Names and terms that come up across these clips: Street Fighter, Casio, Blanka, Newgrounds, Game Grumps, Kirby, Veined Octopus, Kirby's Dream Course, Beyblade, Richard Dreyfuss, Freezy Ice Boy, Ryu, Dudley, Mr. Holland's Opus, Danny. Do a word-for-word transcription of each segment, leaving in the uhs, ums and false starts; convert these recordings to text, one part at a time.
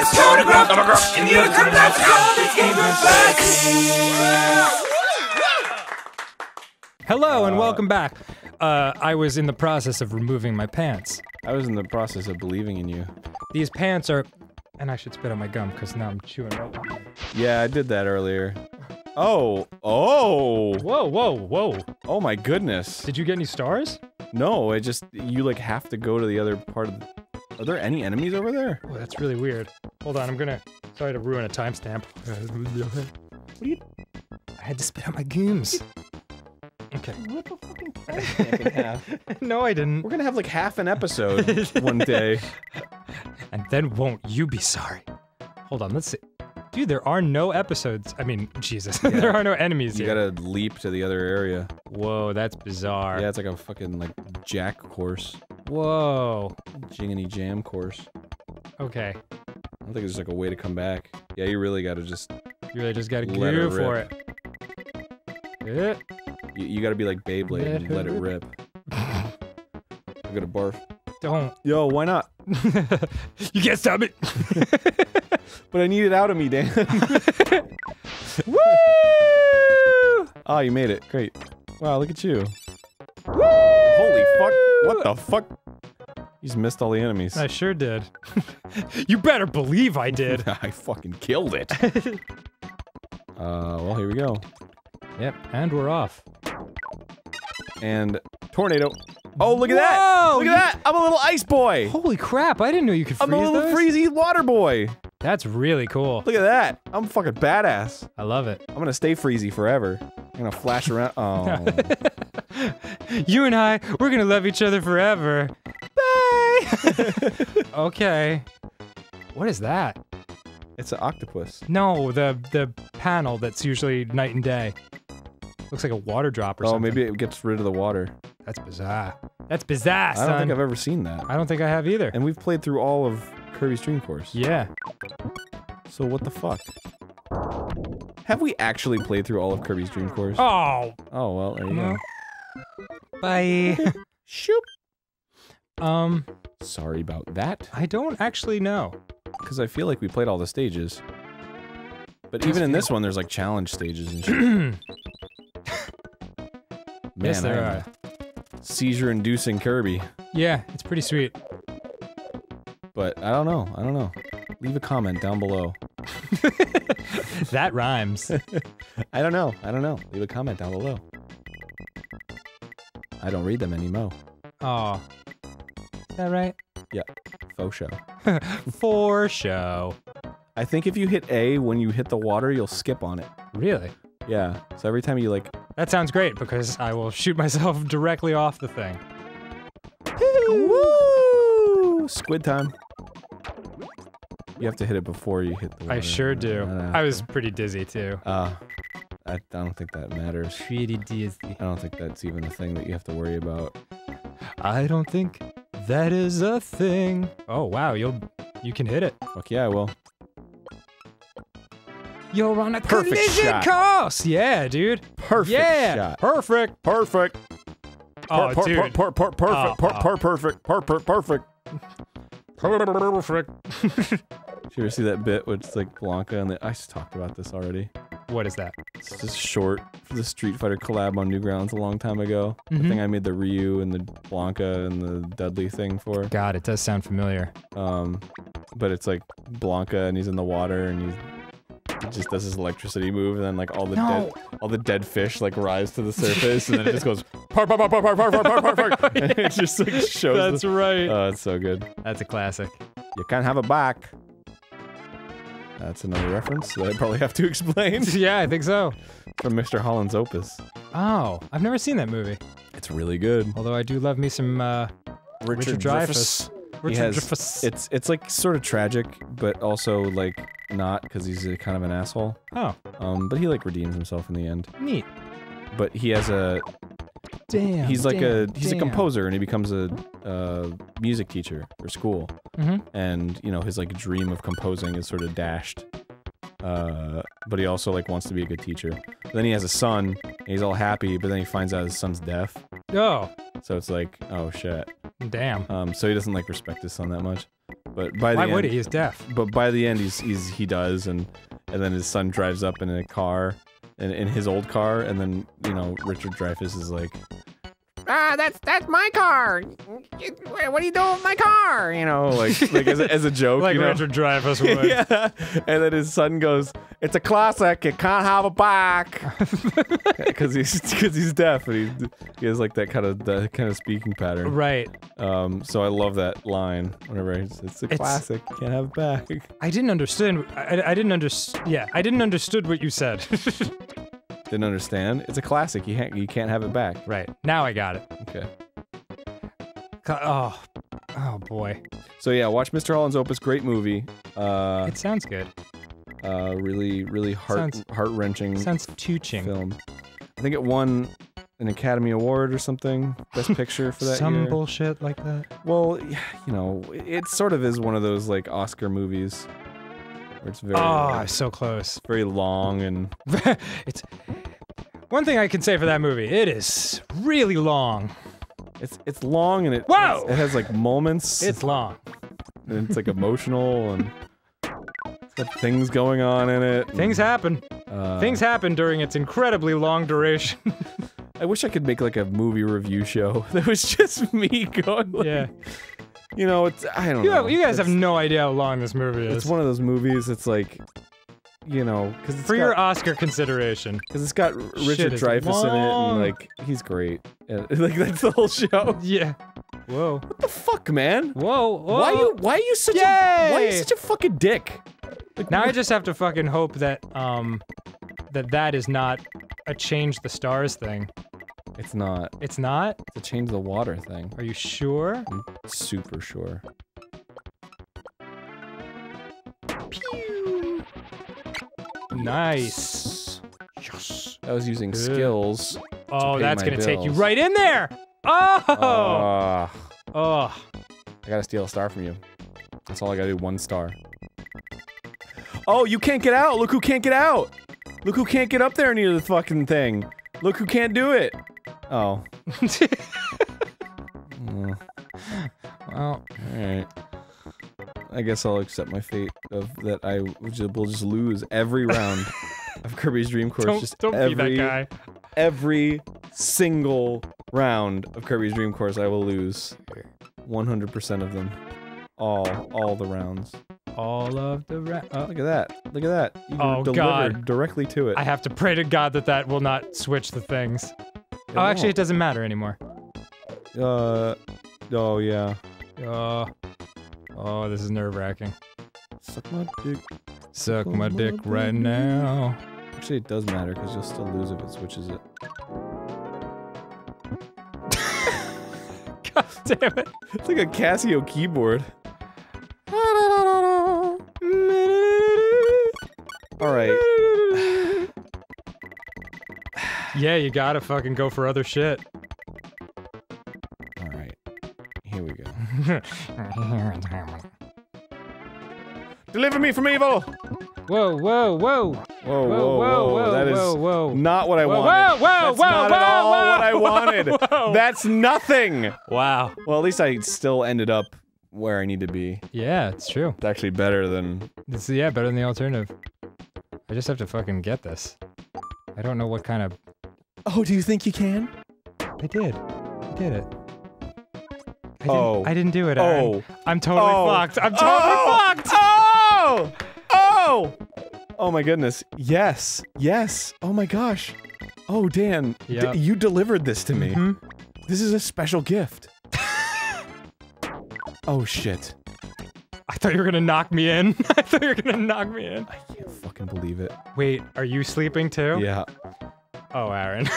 let's go to Grumps. I'm a Grumps. And you're a Grumps. Let's go. Let's Game Grumps. Hello and uh, welcome back. Uh, I was in the process of removing my pants. I was in the process of believing in you. These pants are... And I should spit on my gum, because now I'm chewing up. Yeah, I did that earlier. Oh! Oh! Whoa, whoa, whoa. Oh my goodness. Did you get any stars? No, I just... You, like, have to go to the other part of the... Are there any enemies over there? Oh, that's really weird. Hold on, I'm gonna... Sorry to ruin a timestamp. What are you... I had to spit out my gooms. Okay. What the fucking timestamp in half? No, I didn't. We're gonna have, like, half an episode one day. And then won't you be sorry. Hold on, let's see. Dude, there are no episodes. I mean, Jesus. Yeah. There are no enemies you here. You gotta leap to the other area. Whoa, that's bizarre. Yeah, it's like a fucking, like, jack course. Whoa. Jingany jam course. Okay. I don't think there's, like, a way to come back. Yeah, you really gotta just... You really just gotta go for it. Yeah. You, you gotta be like Beyblade and let it rip. I'm gonna barf. Don't. Yo, why not? You can't stop it! But I need it out of me, Dan. Woo! Oh, you made it. Great. Wow, look at you. Woo! Holy fuck. What the fuck? You just missed all the enemies. I sure did. You better believe I did. I fucking killed it. uh, well, here we go. Yep, and we're off. And tornado. Oh, look at Whoa! that! Look at that! I'm a little ice boy! Holy crap, I didn't know you could freeze I'm a little those. freezy water boy! That's really cool. Look at that! I'm fucking badass. I love it. I'm gonna stay freezy forever. I'm gonna flash around- Oh. You and I, we're gonna love each other forever. Bye! Okay. What is that? It's an octopus. No, the- the panel that's usually night and day. Looks like a water drop or oh, something. Oh, maybe it gets rid of the water. That's bizarre. That's bizarre, son. I don't think I've ever seen that. I don't think I have either. And we've played through all of Kirby's Dream Course. Yeah. So what the fuck? Have we actually played through all of Kirby's Dream Course? Oh! Oh, well, there you go. Bye. Shoop. Um. Sorry about that. I don't actually know. Because I feel like we played all the stages. But even in this one, there's like challenge stages and shit. Man, yes, there are. Seizure-inducing Kirby. Yeah, it's pretty sweet. But I don't know. I don't know. Leave a comment down below. That rhymes. I don't know. I don't know. Leave a comment down below. I don't read them anymore. Oh, is that right? Yeah. Faux show. For show. I think if you hit A when you hit the water, you'll skip on it. Really? Yeah. So every time you like. That sounds great, because I will shoot myself directly off the thing. Woo! Squid time. You have to hit it before you hit the water. I sure do. Uh, I was pretty dizzy, too. Uh, I don't think that matters. Pretty dizzy. I don't think that's even a thing that you have to worry about. I don't think that is a thing. Oh, wow, you'll... You can hit it. Fuck yeah, I will. You're on a perfect collision shot. course! Yeah, dude. Perfect yeah. shot. Perfect. Perfect. Oh, per dude. Per per per perfect. Per per perfect. Per per perfect. Perfect. Did you ever see that bit where it's like Blanka and the- I just talked about this already. What is that? It's just short for the Street Fighter collab on Newgrounds a long time ago. Mm-hmm. The thing I made the Ryu and the Blanka and the Dudley thing for. God, it does sound familiar. Um, but it's like Blanka and he's in the water and he's It just does his electricity move, and then like all the no. dead, all the dead fish like rise to the surface, and then it just goes park, park, park, park, park, park, park, park. And it just like shows. That's the, right. Oh, it's so good. That's a classic. You can't have a back. That's another reference that I probably have to explain. Yeah, I think so. From Mister Holland's Opus. Oh, I've never seen that movie. It's really good. Although I do love me some uh, Richard, Richard Dreyfuss. Richard Dreyfuss. It's it's like sort of tragic, but also like. Not because he's a, kind of an asshole. Oh. Um, but he like redeems himself in the end. Neat. But he has a. Damn. He's like damn, a he's damn. a composer and he becomes a uh, music teacher for school. Mm-hmm. And you know his like dream of composing is sort of dashed. Uh, but he also like wants to be a good teacher. But then he has a son. And he's all happy, but then he finds out his son's deaf. Oh. So it's like oh shit. Damn. Um, so he doesn't like respect his son that much. But by the end, why would he? He's deaf. But by the end, he's, he's he does, and and then his son drives up in a car, in, in his old car, and then you know Richard Dreyfuss is like, ah, that's that's my car. What are you doing with my car? You know, like like as a, as a joke, like you know? Richard Dreyfuss would. Yeah. And then his son goes, "It's a classic. You can't have it back," because he's because he's deaf and he he has like that kind of that kind of speaking pattern. Right. Um. So I love that line. Whenever it's, it's a it's, classic, you can't have it back. I didn't understand. I I didn't understand. Yeah, I didn't understood what you said. Didn't understand. It's a classic. You can't. You can't have it back. Right now, I got it. Okay. Oh, oh boy. So yeah, watch Mister Holland's Opus. Great movie. Uh, it sounds good. Uh, really, really heart sounds, heart wrenching. Sounds too-ching. Film. I think it won an Academy Award or something. Best Picture for that Some year. Some bullshit like that. Well, you know, it sort of is one of those like Oscar movies. Where it's very. Oh, like, so close. Very long and. It's. One thing I can say for that movie, it is really long. It's it's long and it Whoa! It has like moments. It's long. And it's like emotional and it's got things going on in it. Things and, happen. Uh, things happen during its incredibly long duration. I wish I could make like a movie review show that was just me going like, yeah. You know, it's I don't you know. Have, you guys it's, have no idea how long this movie is. It's one of those movies that's like you know, because it's for got, your Oscar consideration, because it's got Richard Dreyfuss in it, and like he's great, and like that's the whole show. Yeah. Whoa. What the fuck, man? Whoa. whoa. Why are you? Why are you such? Yay! A, why are you such a fucking dick? Like, now I just have to fucking hope that um, that that is not a change the stars thing. It's not. It's not. It's a change the water thing. Are you sure? I'm super sure. Pew. Nice. Yes. I was using Good. skills. Oh, to that's gonna bills. take you right in there. Oh. Uh, oh. I gotta steal a star from you. That's all I gotta do. One star. Oh, you can't get out. Look who can't get out. Look who can't get up there near the fucking thing. Look who can't do it. Oh. mm. Well, all right. I guess I'll accept my fate of that I will just lose every round of Kirby's Dream Course. Don't, just don't every, be that guy. Every single round of Kirby's Dream Course I will lose. one hundred percent of them. All, all the rounds. All of the rounds. Oh. Look at that. Look at that. You oh, delivered God. directly to it. I have to pray to God that that will not switch the things. It oh, won't. Actually, it doesn't matter anymore. Uh, oh, yeah. Uh... Oh, this is nerve-wracking. Suck my dick. Suck my dick right now. Actually, it does matter, because you'll still lose if it switches it. God damn it. It's like a Casio keyboard. Alright. Yeah, you gotta fucking go for other shit. Deliver me from evil! Whoa, whoa, whoa! Whoa, whoa, whoa, whoa! whoa that is whoa, whoa. not what I whoa, wanted. Whoa, whoa, That's whoa, not whoa, at all whoa, what I wanted. Whoa, whoa. That's nothing. Wow. Well, at least I still ended up where I need to be. Yeah, it's true. It's actually better than. It's, yeah, better than the alternative. I just have to fucking get this. I don't know what kind of. Oh, do you think you can? I did. I did it. I didn't, oh. I didn't do it, Aaron. Oh. I'm totally oh. fucked. I'm totally oh. fucked! Oh! Oh! Oh my goodness. Yes. Yes. Oh my gosh. Oh, Dan. Yep. D you delivered this to me. Mm-hmm. This is a special gift. Oh shit. I thought you were gonna knock me in. I thought you were gonna knock me in. I can't fucking believe it. Wait, are you sleeping too? Yeah. Oh, Aaron.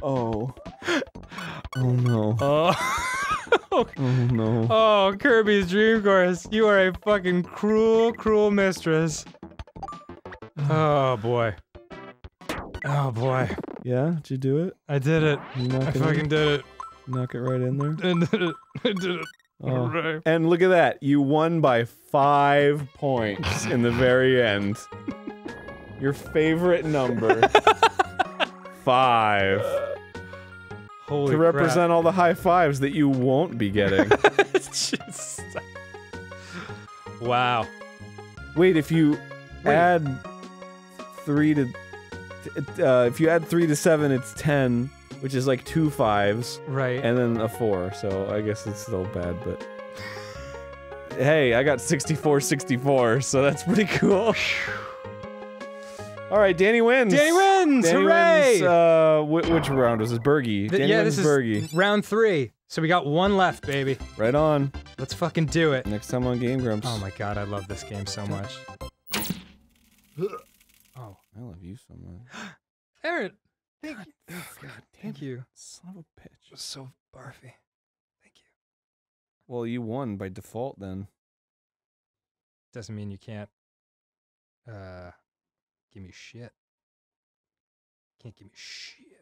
Oh. Oh no. Oh. Oh no. Oh, Kirby's Dream Course, you are a fucking cruel, cruel mistress. Oh boy. Oh boy. Yeah, did you do it? I did it. I fucking did it. Knock it right in there? I did it. I did it. Oh. All right. And look at that, you won by five points in the very end. Your favorite number. Five. Holy to represent crap. all the high fives that you won't be getting. It's just... Wow. Wait, if you Wait. add three to... Uh, if you add three to seven, it's ten, which is like two fives. Right. And then a four, so I guess it's still bad, but... Hey, I got sixty-four, sixty-four, so that's pretty cool. All right, Danny wins. Danny wins! Danny Hooray! Wins, uh, wh which round was this? Bergie. Th Danny yeah, wins this is Bergie. Round three. So we got one left, baby. Right on. Let's fucking do it. Next time on Game Grumps. Oh my god, I love this game so much. Oh, I love you so much. Aaron, thank god, you. Oh, god, thank you. Son of a bitch. It was so barfy. Thank you. Well, you won by default then. Doesn't mean you can't. Uh. Give me shit. Can't give me shit.